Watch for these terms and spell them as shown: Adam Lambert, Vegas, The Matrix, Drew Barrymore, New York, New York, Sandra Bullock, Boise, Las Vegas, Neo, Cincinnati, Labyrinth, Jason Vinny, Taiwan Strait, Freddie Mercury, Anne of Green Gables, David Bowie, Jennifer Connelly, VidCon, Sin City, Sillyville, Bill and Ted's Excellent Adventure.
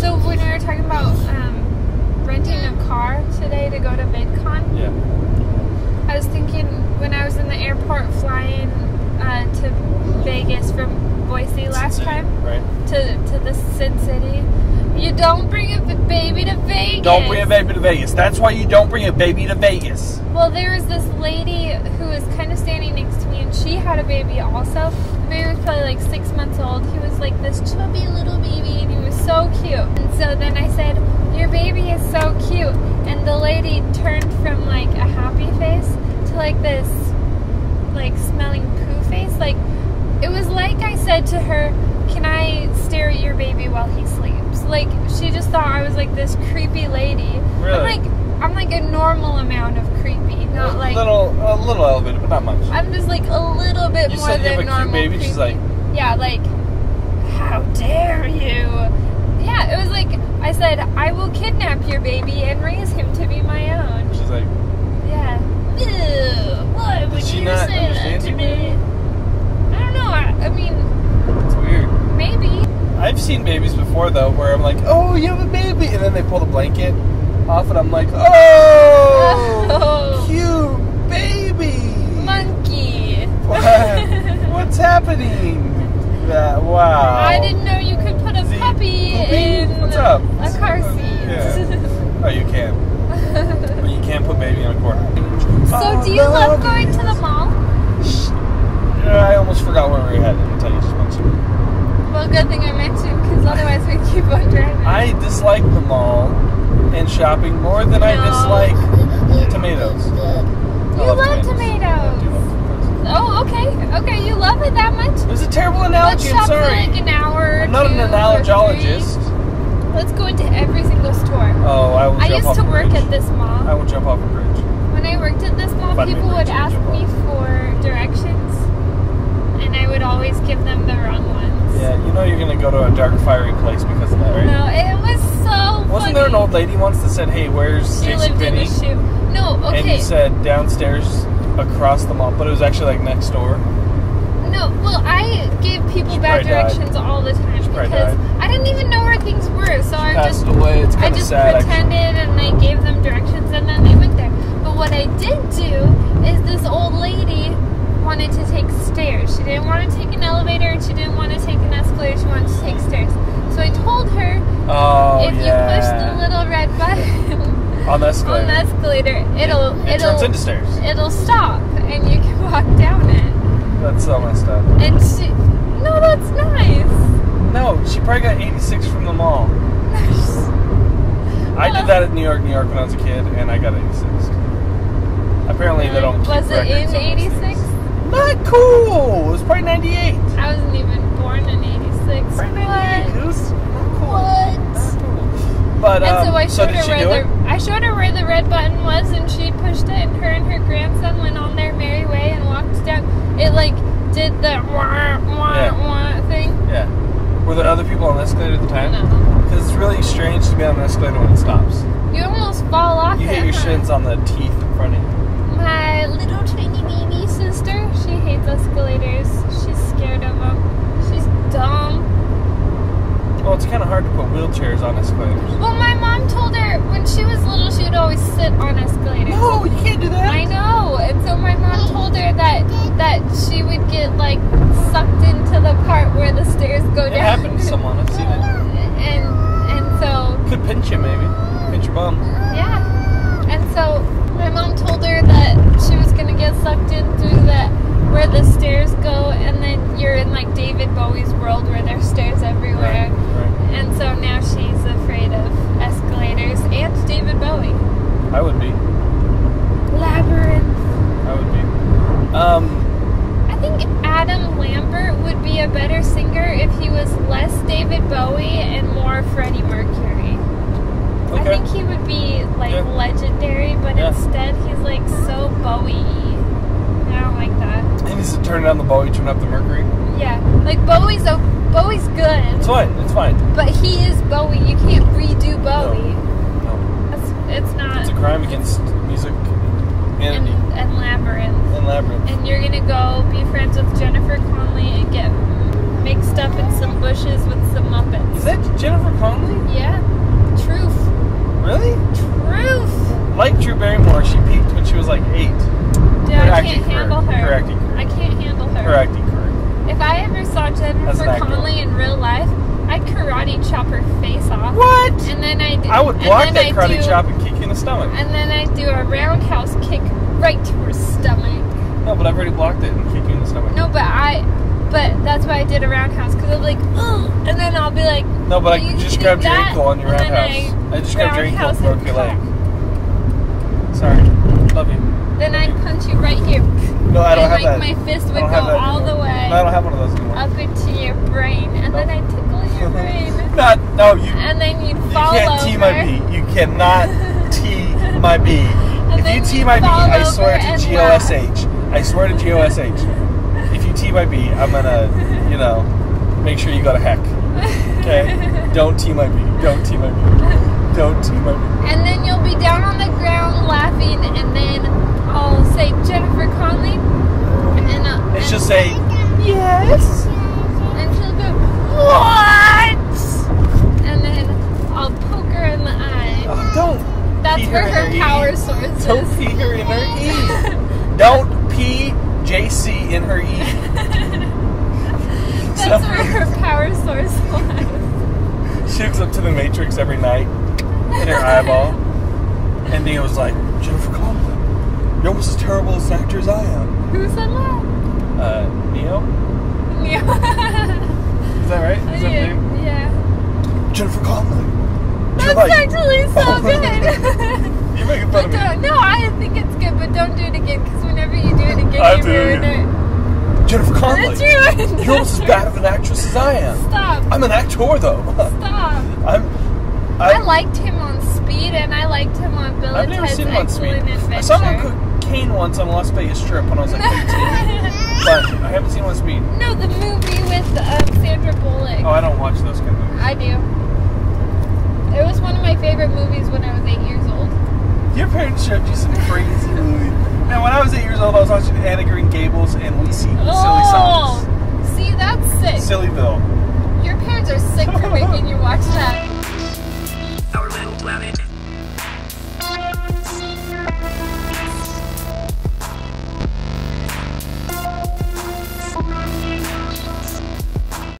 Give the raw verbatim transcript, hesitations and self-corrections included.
So when we were talking about um, renting a car today to go to VidCon, yeah, I was thinking when I was in the airport flying uh, to Vegas from Boise last Cincinnati, time right. to, to the Sin City, you don't bring a baby to Vegas. Don't bring a baby to Vegas. That's why you don't bring a baby to Vegas. Well, there was this lady who was kind of standing next to me, and she had a baby also. The baby was probably like six months old. He was like this chubby little baby, and he was so cute. And so then I said, your baby is so cute. And the lady turned from like a happy face to like this like smelling poo face. Like, it was like I said to her, can I stare at your baby while he sleeps? Like, she just thought I was like this creepy lady. Really? I'm like, I'm like a normal amount of creepy, not a like little, a little elevated, but not much. I'm just like a little bit you more said you than have a normal. Cute baby. Creepy. She's like, yeah, like, how dare you? Yeah, it was like I said, I will kidnap your baby and raise him to be my own. She's like, yeah. Ew, why would you say that to me? I don't know. I, I mean. Maybe. I've seen babies before, though, where I'm like, oh, you have a baby. And then they pull the blanket off, and I'm like, oh, oh. Cute baby. Monkey. What? What's happening? That, wow. I didn't know you could put a Z puppy in What's up? a car seat. Yeah. Oh, you can. But you can't put baby in a corner. So oh, do you no. love going to the mall? Yeah, I almost forgot where we were headed until you just mentioned it. Well, good thing I mentioned, because otherwise we keep on driving. I dislike the mall and shopping more than no. I dislike tomatoes. I you love, love tomatoes. tomatoes. I do love tomatoes. Oh, okay. Okay, you love it that much? It was a terrible analogy. Let's I'm sorry. Shop for like an hour. I'm not an analogologist. Let's go into every single store. Oh, I will. I jump used off to a work bridge. at this mall. I will jump off a bridge. When I worked at this mall, Find people would ask me for directions, and I would always give them the wrong one. Yeah, you know you're going to go to a dark, fiery place because of that, right? No, it was so Wasn't funny. there an old lady once that said, hey, where's Jason Vinny? No, okay. And you said downstairs across the mall, but it was actually like next door. No, well, I give people she bad directions died. all the time she because I didn't even know where things were. So she I just, away. It's I just sad, pretended actually. and I gave them directions and then they went there. But what I did do is this old lady wanted to take stairs. She didn't want to take an elevator. She didn't want to take an escalator. She wanted to take stairs. So I told her, oh, if yeah. you push the little red button on the escalator, on the escalator it'll it, it it'll turns into stairs. It'll stop, and you can walk down it. That's so messed up. And she, no, that's nice. No, she probably got eighty-six from the mall. I did that at New York, New York when I was a kid, and I got eighty-six. Apparently, they don't. Was it in eighty-six? Not cool! It was probably ninety-eight. I wasn't even born in eighty-six. Probably ninety-eight. It was not cool. What? Not cool. But, um, so I showed so her where the it? I showed her where the red button was, and she pushed it, and her and her grandson went on their merry way and walked down. It, like, did the wah, wah, yeah. wah thing. Yeah. Were there other people on the escalator at the time? No. Because it's really strange to be on an escalator when it stops. You almost fall off You hit your shins on the teeth in front of you. My little tiny baby sister, she hates escalators. She's scared of them. She's dumb. Well, it's kind of hard to put wheelchairs on escalators. Well, my mom told her when she was little, she would always sit on escalators. No, you can't do that. I know. And so my mom told her that that she would get, like, sucked into the part where the stairs go it down. It happened to someone. I've seen it. And, and so... Could pinch you, maybe. Pinch your bum. Yeah. And so... my mom told her that she was going to get sucked in through that, where the stairs go, and then you're in, like, David Bowie's world where there's stairs everywhere. Right, right. And so now she's afraid of escalators and David Bowie. I would be. Labyrinth. I would be. Um, I think Adam Lambert would be a better singer if he was less David Bowie and more Freddie Mercury. Okay. I think he would be, like, yeah. legendary, but yeah. instead he's, like, so Bowie-y. I don't like that. He needs to turn down the Bowie, turn up the Mercury. Yeah. Like, Bowie's a, Bowie's good. It's fine. It's fine. But he is Bowie. You can't redo Bowie. No. no. That's, it's not. It's a crime against music. And, and Labyrinth. And Labyrinth. And you're going to go be friends with Jennifer Connelly and get mixed up in some bushes with some Muppets. that Jennifer Connelly? Yeah. Truth. Really? Truth. Like Drew Barrymore, she peaked when she was like eight. Dude, I can't handle her. Her acting career. I can't handle her. Her acting career. If I ever saw Jennifer Connelly in real life, I'd karate chop her face off. What? And then I do. I would block that karate chop and kick you in the stomach. And then I do a roundhouse kick right to her stomach. No, but I've already blocked it and kicked you in the stomach. No, but I, but that's why I did a roundhouse, because I'm like, ugh, and then I'll be like. No, but I just grabbed your ankle on your roundhouse. I, I just grabbed your ankle and broke your leg. Sorry, love you. Then I'd punch you right here. No, I don't have that. My fist would go all the way. No, I don't have one of those anymore. Up into your brain, and then I tickle your brain. Not, no, you. And then you'd fall over. You can't tee my bee. You cannot tee my bee. If you tee my bee, I swear to G O S H. I swear to G O S H. If you tee my bee, I'm gonna, you know, make sure you go to heck. Okay? Don't tee my bee. Don't tee my bee. Don't tee my bee. And then you'll be down on the ground laughing, and then I'll say Jennifer Connelly, and then I'll, and, and she'll say yes, and she'll go what? And then I'll poke her in the eye. Oh, don't. That's where her, her power source is. Don't pee her in her e. Don't. P J C in her E. That's so, where her power source lies. She looks up to the Matrix every night in her eyeball. And Neo's like, Jennifer Connelly, you're almost as terrible as an actor as I am. Who said that? Uh, Neo? Neo. Is that right? Is that yeah. name? Yeah. Jennifer Connelly. That's like, actually so oh, good. You're making fun of me. No, I think it's good, but don't do it again, because whenever you do it again, I you ruin it. it. Jennifer Connelly. You're almost as bad of an actress as I am. Stop. I'm an actor, though. Stop. I'm, I'm, I liked him on Speed, and I liked him on Bill and Ted's Excellent Adventure. I saw him on Cocaine once on a Las Vegas Strip when I was like fifteen. But I haven't seen him on Speed. No, the movie with um, Sandra Bullock. Oh, I don't watch those kind of movies. I do. It was one of my favorite movies when I was eight years old. Your parents showed you some crazy movies. Now, when I was eight years old, I was watching Anne of Green Gables and Lisi oh, Silly Songs. See, that's sick. Sillyville. Your parents are sick for making you watch that.